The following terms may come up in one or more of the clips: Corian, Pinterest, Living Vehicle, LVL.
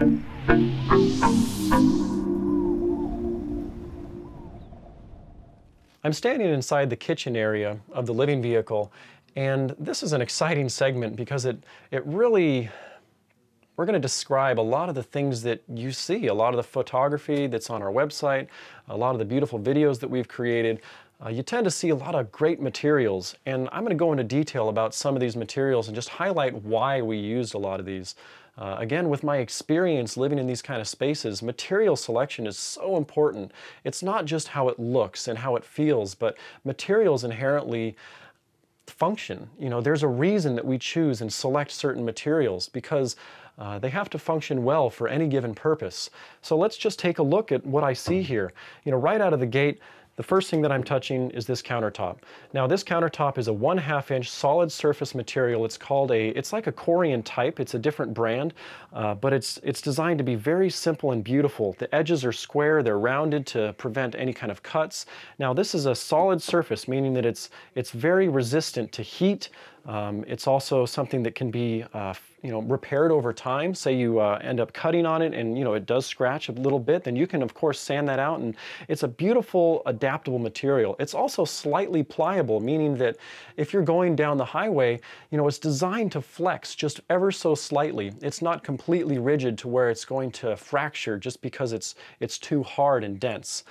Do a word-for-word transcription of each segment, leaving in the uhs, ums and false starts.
I'm standing inside the kitchen area of the Living Vehicle, and this is an exciting segment because it, it really, we're going to describe a lot of the things that you see, a lot of the photography that's on our website, a lot of the beautiful videos that we've created. Uh, you tend to see a lot of great materials, and I'm going to go into detail about some of these materials and just highlight why we used a lot of these. Uh, again, with my experience living in these kind of spaces, material selection is so important. It's not just how it looks and how it feels, but materials inherently function. You know, there's a reason that we choose and select certain materials because uh, they have to function well for any given purpose. So let's just take a look at what I see here. You know, right out of the gate, the first thing that I'm touching is this countertop. Now this countertop is a one half inch solid surface material. It's called a, it's like a Corian type. It's a different brand, uh, but it's, it's designed to be very simple and beautiful. The edges are square, they're rounded to prevent any kind of cuts. Now this is a solid surface, meaning that it's, it's very resistant to heat. Um, it's also something that can be uh, you know, repaired over time. Say you uh, end up cutting on it and you know, it does scratch a little bit, then you can of course sand that out, and it's a beautiful adaptable material. It's also slightly pliable, meaning that if you're going down the highway, you know, it's designed to flex just ever so slightly. It's not completely rigid to where it's going to fracture just because it's, it's too hard and dense.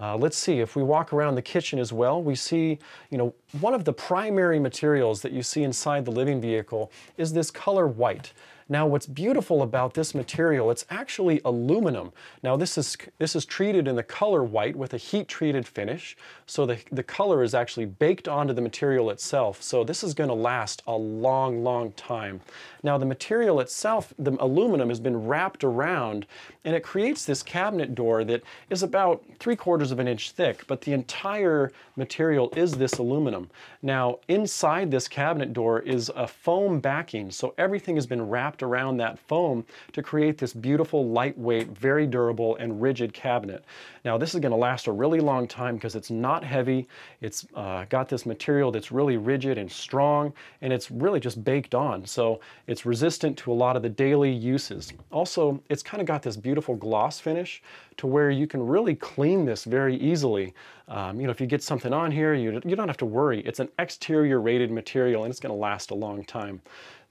Uh, let's see, if we walk around the kitchen as well, we see, you know, one of the primary materials that you see inside the Living Vehicle is this color white. Now what's beautiful about this material, it's actually aluminum. Now this is, this is treated in the color white with a heat treated finish. So the, the color is actually baked onto the material itself. So this is going to last a long, long time. Now the material itself, the aluminum has been wrapped around, and it creates this cabinet door that is about three quarters of an inch thick, but the entire material is this aluminum. Now inside this cabinet door is a foam backing. So everything has been wrapped around that foam to create this beautiful, lightweight, very durable and rigid cabinet. Now this is going to last a really long time because it's not heavy. It's uh, got this material that's really rigid and strong, and it's really just baked on. So it's resistant to a lot of the daily uses. Also, it's kind of got this beautiful gloss finish to where you can really clean this very easily. Um, you know, if you get something on here, you, you don't have to worry. It's an exterior rated material and it's going to last a long time.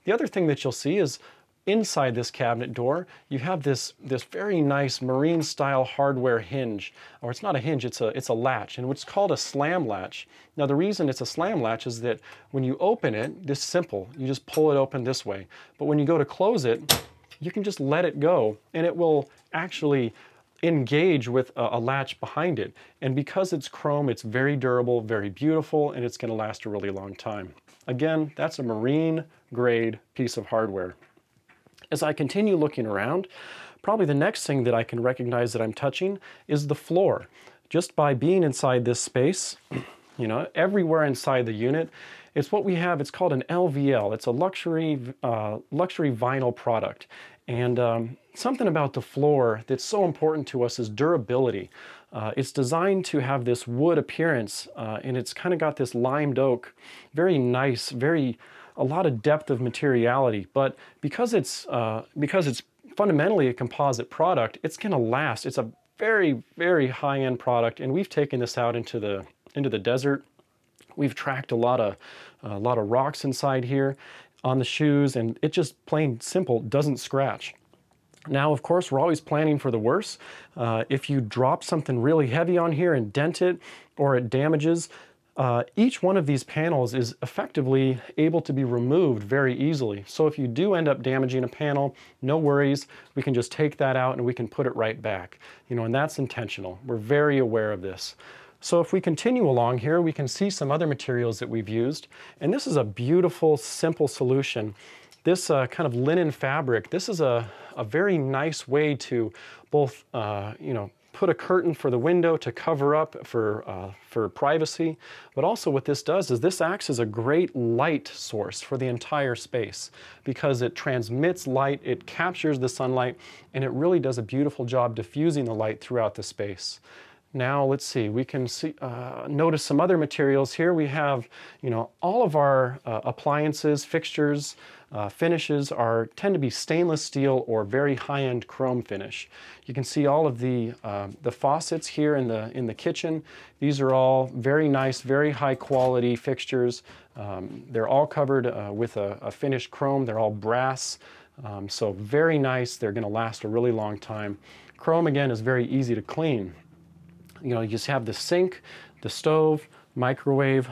The other thing that you'll see is inside this cabinet door, you have this, this very nice marine style hardware hinge, or it's not a hinge, it's a, it's a latch, and what's called a slam latch. Now the reason it's a slam latch is that when you open it, this simple, you just pull it open this way. But when you go to close it, you can just let it go and it will actually engage with a, a latch behind it. And because it's chrome, it's very durable, very beautiful, and it's going to last a really long time. Again, that's a marine grade piece of hardware. As I continue looking around, probably the next thing that I can recognize that I'm touching is the floor. Just by being inside this space, you know, everywhere inside the unit, it's what we have, it's called an L V L. It's a luxury, uh, luxury vinyl product. And um, something about the floor that's so important to us is durability. Uh, it's designed to have this wood appearance, uh, and it's kind of got this limed oak, very nice, very, a lot of depth of materiality. But because it's, uh, because it's fundamentally a composite product, it's going to last. It's a very, very high-end product, and we've taken this out into the, into the desert. We've tracked a lot of, a lot of rocks inside here on the shoes, and it just plain simple doesn't scratch. Now, of course, we're always planning for the worst. Uh, if you drop something really heavy on here and dent it, or it damages, uh, each one of these panels is effectively able to be removed very easily. So if you do end up damaging a panel, no worries. We can just take that out and we can put it right back. You know, and that's intentional. We're very aware of this. So if we continue along here, we can see some other materials that we've used. And this is a beautiful, simple solution. This uh, kind of linen fabric, this is a, a very nice way to both, uh, you know, put a curtain for the window to cover up for, uh, for privacy. But also what this does is this acts as a great light source for the entire space because it transmits light, it captures the sunlight, and it really does a beautiful job diffusing the light throughout the space. Now let's see, we can see, uh, notice some other materials here. We have, you know, all of our uh, appliances, fixtures, uh, finishes are tend to be stainless steel or very high-end chrome finish. You can see all of the uh, the faucets here in the in the kitchen. These are all very nice, very high-quality fixtures. Um, they're all covered uh, with a, a finished chrome. They're all brass, um, so very nice. They're going to last a really long time. Chrome again is very easy to clean. You know, you just have the sink, the stove, microwave,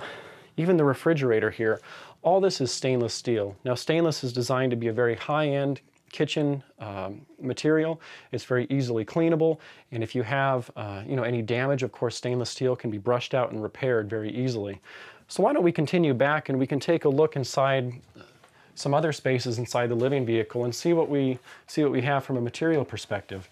even the refrigerator here. All this is stainless steel. Now, stainless is designed to be a very high-end kitchen um, material. It's very easily cleanable, and if you have, uh, you know, any damage, of course, stainless steel can be brushed out and repaired very easily. So why don't we continue back and we can take a look inside some other spaces inside the living vehicle and see what we see what we have from a material perspective.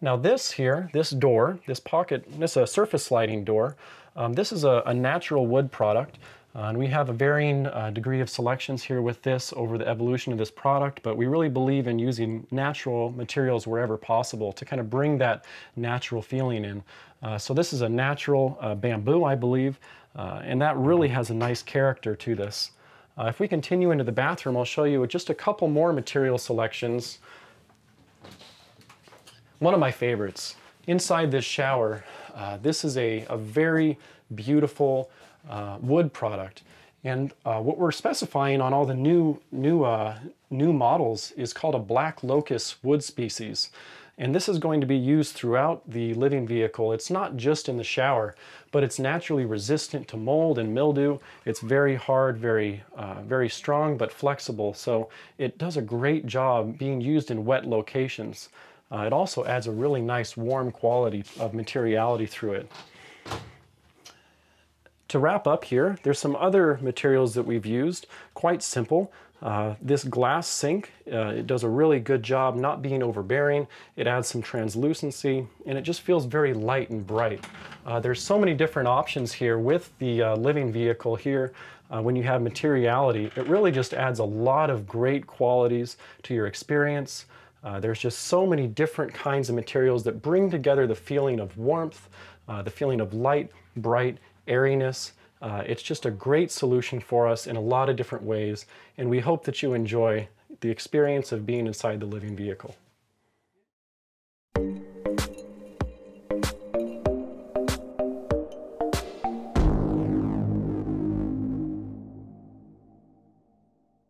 Now this here, this door, this pocket, this is a surface sliding door. Um, this is a, a natural wood product, uh, and we have a varying uh, degree of selections here with this over the evolution of this product, but we really believe in using natural materials wherever possible to kind of bring that natural feeling in. Uh, so this is a natural uh, bamboo, I believe, uh, and that really has a nice character to this. Uh, if we continue into the bathroom, I'll show you just a couple more material selections. One of my favorites, inside this shower, uh, this is a, a very beautiful uh, wood product. And uh, what we're specifying on all the new, new, uh, new models is called a black locust wood species. And this is going to be used throughout the living vehicle. It's not just in the shower, but it's naturally resistant to mold and mildew. It's very hard, very, uh, very strong, but flexible. So it does a great job being used in wet locations. Uh, it also adds a really nice warm quality of materiality through it. To wrap up here, there's some other materials that we've used, quite simple. Uh, this glass sink, uh, it does a really good job not being overbearing. It adds some translucency, and it just feels very light and bright. Uh, there's so many different options here with the uh, living vehicle here. Uh, when you have materiality, it really just adds a lot of great qualities to your experience. Uh, there's just so many different kinds of materials that bring together the feeling of warmth, uh, the feeling of light, bright, airiness. Uh, it's just a great solution for us in a lot of different ways, and we hope that you enjoy the experience of being inside the living vehicle.